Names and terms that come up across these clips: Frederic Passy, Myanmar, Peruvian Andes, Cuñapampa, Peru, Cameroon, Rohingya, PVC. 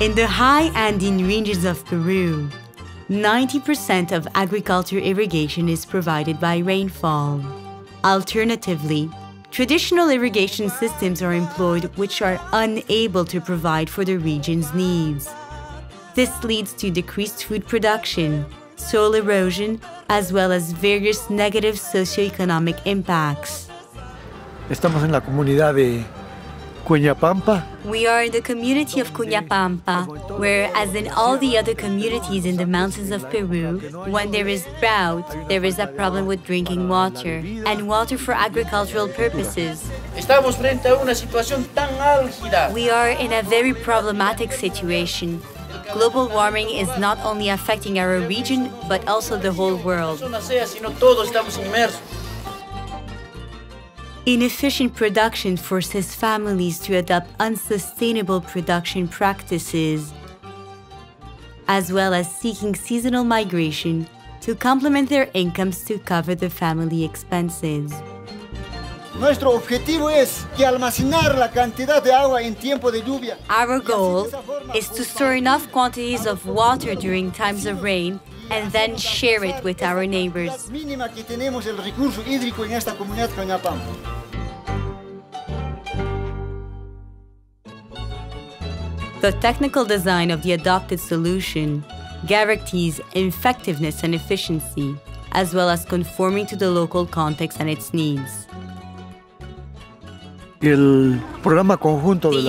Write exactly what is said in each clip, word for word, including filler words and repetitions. In the high Andean ranges of Peru, ninety percent of agriculture irrigation is provided by rainfall. Alternatively, traditional irrigation systems are employed which are unable to provide for the region's needs. This leads to decreased food production, soil erosion, as well as various negative socioeconomic impacts. Estamos en la comunidad de Cuñapampa. We are in the community of Cuñapampa, where, as in all the other communities in the mountains of Peru, when there is drought, there is a problem with drinking water, and water for agricultural purposes. We are in a very problematic situation. Global warming is not only affecting our region, but also the whole world. Inefficient production forces families to adopt unsustainable production practices, as well as seeking seasonal migration to complement their incomes to cover the family expenses. Our goal is to store enough quantities of water during times of rain and then share it with our neighbors. The technical design of the adopted solution guarantees effectiveness and efficiency, as well as conforming to the local context and its needs. The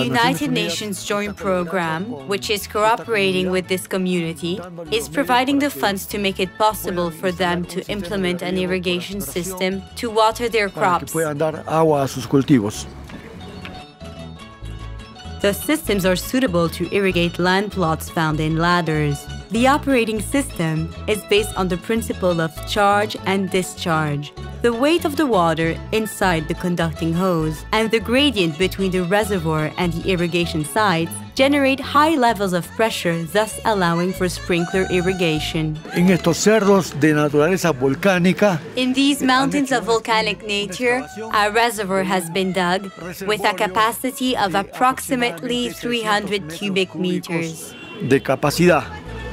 United Nations Joint Program, which is cooperating with this community, is providing the funds to make it possible for them to implement an irrigation system to water their crops. The systems are suitable to irrigate land plots found in ladders. The operating system is based on the principle of charge and discharge. The weight of the water inside the conducting hose and the gradient between the reservoir and the irrigation sites generate high levels of pressure, thus allowing for sprinkler irrigation. In these mountains of volcanic nature, a reservoir has been dug with a capacity of approximately three hundred cubic meters.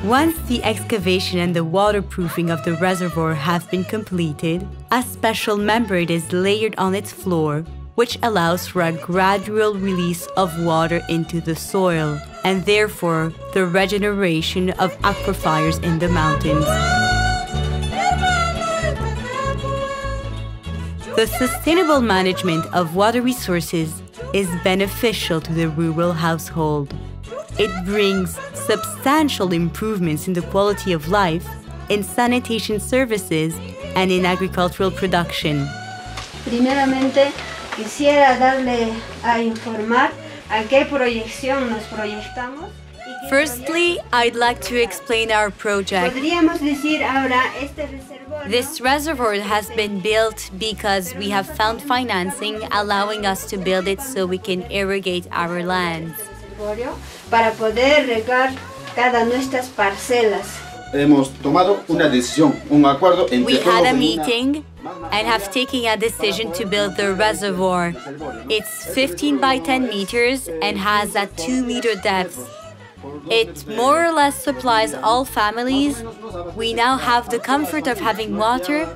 Once the excavation and the waterproofing of the reservoir have been completed, a special membrane is layered on its floor, which allows for a gradual release of water into the soil, and therefore the regeneration of aquifers in the mountains. The sustainable management of water resources is beneficial to the rural household. It brings substantial improvements in the quality of life, in sanitation services, and in agricultural production. Primeramente, quisiera darle a informar a qué proyección nos proyectamos. Firstly, I'd like to explain our project. This reservoir has been built because we have found financing allowing us to build it so we can irrigate our lands. Para poder regar cada nuestras parcelas. Hemos tomado una decisión, un acuerdo entre We had a meeting and have taken a decision to build the reservoir. It's fifteen by ten meters and has a two meter depth. It more or less supplies all families. We now have the comfort of having water,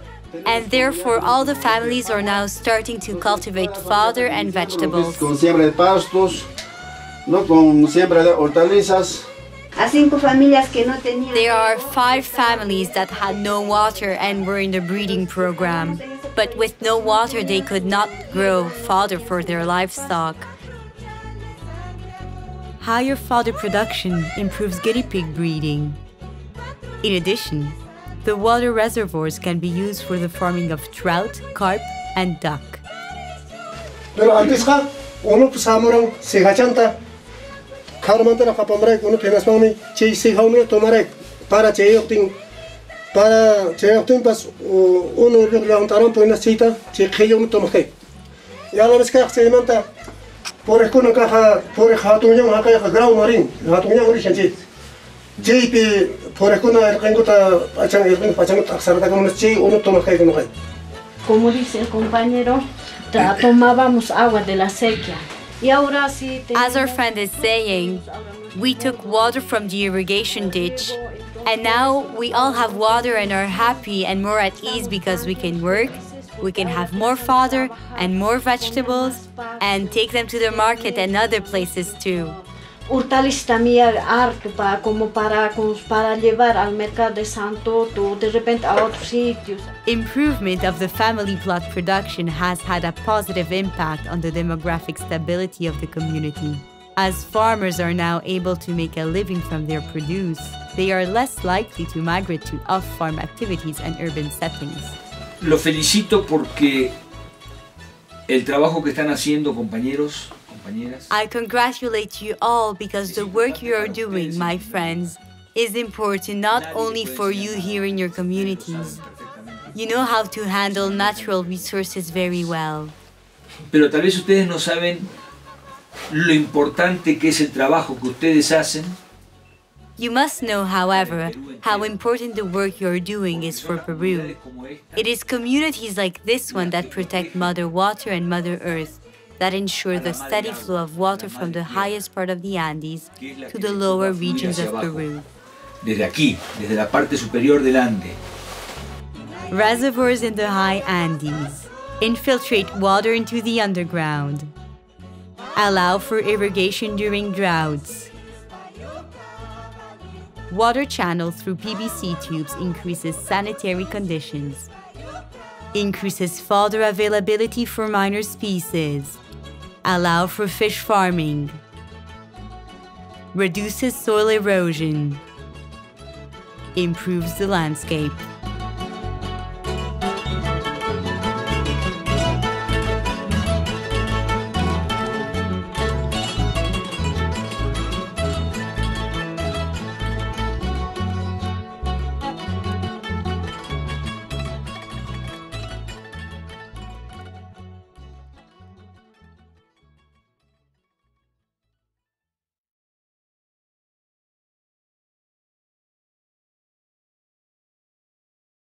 and therefore all the families are now starting to cultivate fodder and vegetables. There are five families that had no water and were in the breeding program, but with no water they could not grow fodder for their livestock. Higher fodder production improves guinea pig breeding. In addition, the water reservoirs can be used for the farming of trout, carp, and duck. J P Poracuna el Cangota Pachanga el Pachanga Saratagonochi, uno toma que no hay. Como dice el compañero, tomábamos agua de la sequía. As our friend is saying, we took water from the irrigation ditch, and now we all have water and are happy and more at ease because we can work, we can have more fodder and more vegetables, and take them to the market and other places too. Hortalizas también harto para como para para llevar al mercado de Santo o de repente a otros sitios. Improvement of the family plot production has had a positive impact on the demographic stability of the community. As farmers are now able to make a living from their produce, they are less likely to migrate to off-farm activities and urban settings. Lo felicito porque el trabajo que están haciendo, compañeros. I congratulate you all because the work you are doing, my friends, is important not only for you here in your communities. You know how to handle natural resources very well. Pero tal vez ustedes no saben lo importante que es el trabajo que ustedes hacen. You must know, however, how important the work you are doing is for Peru. It is communities like this one that protect Mother Water and Mother Earth, that ensure the steady flow of water from the highest part of the Andes to the lower regions of Peru. Desde aquí, desde la parte superior del Ande. Reservoirs in the high Andes infiltrate water into the underground, allow for irrigation during droughts. Water channeled through P V C tubes increases sanitary conditions, increases fodder availability for minor species, allow for fish farming, reduces soil erosion, improves the landscape.